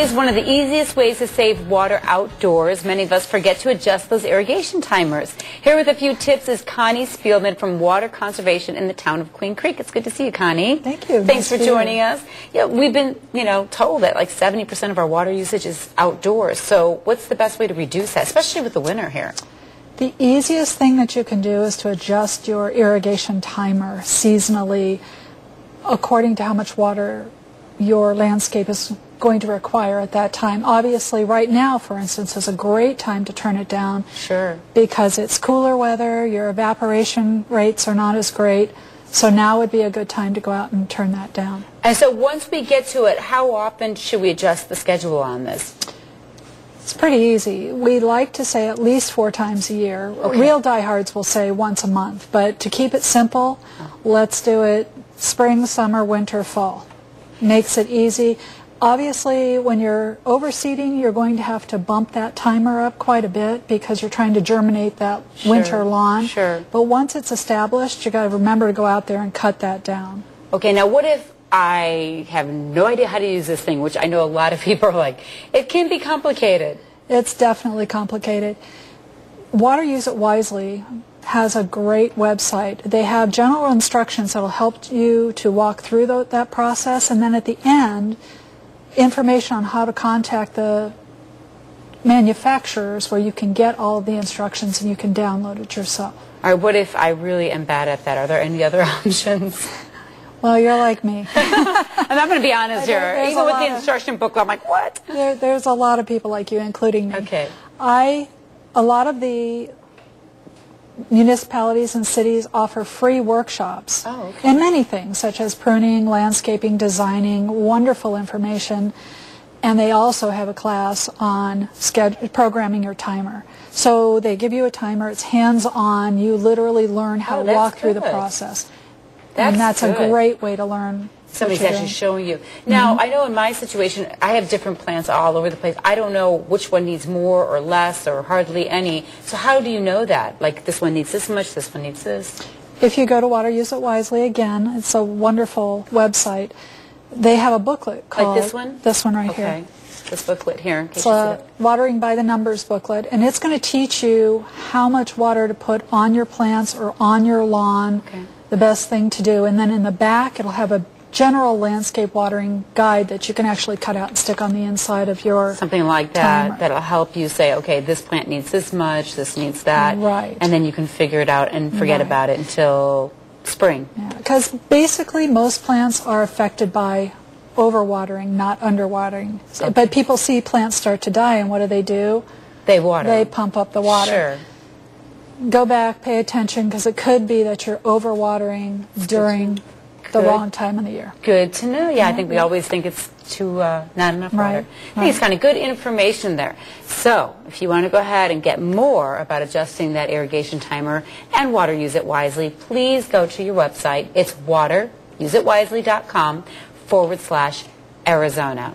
is one of the easiest ways to save water outdoors. Many of us forget to adjust those irrigation timers. Here with a few tips is Connie Spielman from Water Conservation in the town of Queen Creek. It's good to see you, Connie. Thank you. Thanks for joining us. Yeah, we've been, told that like 70% of our water usage is outdoors. So what's the best way to reduce that, especially with the winter here? The easiest thing that you can do is to adjust your irrigation timer seasonally according to how much water your landscape is going to require at that time. Obviously, right now, for instance, is a great time to turn it down. Sure. Because it's cooler weather, your evaporation rates are not as great, so now would be a good time to go out and turn that down. And so once we get to it, how often should we adjust the schedule on this? It's pretty easy. We like to say at least 4 times a year. Okay. Real diehards will say once a month, but to keep it simple, let's do it spring, summer, winter, fall. Makes it easy. Obviously, when you're overseeding, you're going to have to bump that timer up quite a bit because you're trying to germinate that winter lawn. Sure. But once it's established, you've got to remember to go out there and cut that down. Okay, now what if I have no idea how to use this thing, which I know a lot of people are like, it can be complicated. It's definitely complicated. Water Use It Wisely has a great website. They have general instructions that will help you to walk through that process, and then at the end, information on how to contact the manufacturers where you can get all of the instructions and you can download it yourself. All right, what if I really am bad at that? Are there any other options? Well, you're like me. And I'm going to be honest here. Even with the instruction booklet, I'm like, what? There's a lot of people like you, including me. Okay. A lot of the municipalities and cities offer free workshops in many things, such as pruning, landscaping, designing, wonderful information. And they also have a class on programming your timer. So they give you a timer. It's hands-on. You literally learn how to walk through the process. And that's a great way to learn. Somebody's actually showing you. Now, I know in my situation, I have different plants all over the place. I don't know which one needs more or less or hardly any. So how do you know that? Like, this one needs this much, this one needs this. If you go to Water Use It Wisely, again, it's a wonderful website. They have a booklet called... Like this one? This one right here. This booklet here. It's a Watering by the Numbers booklet, and it's going to teach you how much water to put on your plants or on your lawn, the best thing to do. And then in the back, it'll have a general landscape watering guide that you can actually cut out and stick on the inside of your something like that timer. That'll help you say, okay, this plant needs this much, this needs that, and then you can figure it out and forget about it until spring. Because basically most plants are affected by overwatering, not underwatering. But people see plants start to die, and what do? They water. They pump up the water. Sure. Go back, pay attention, because it could be that you're overwatering during the wrong time of the year. Good to know. Yeah, I think we always think it's not enough water. I think it's kind of good information there. So if you want to go ahead and get more about adjusting that irrigation timer and Water Use It Wisely, please go to your website. It's wateruseitwisely.com/Arizona.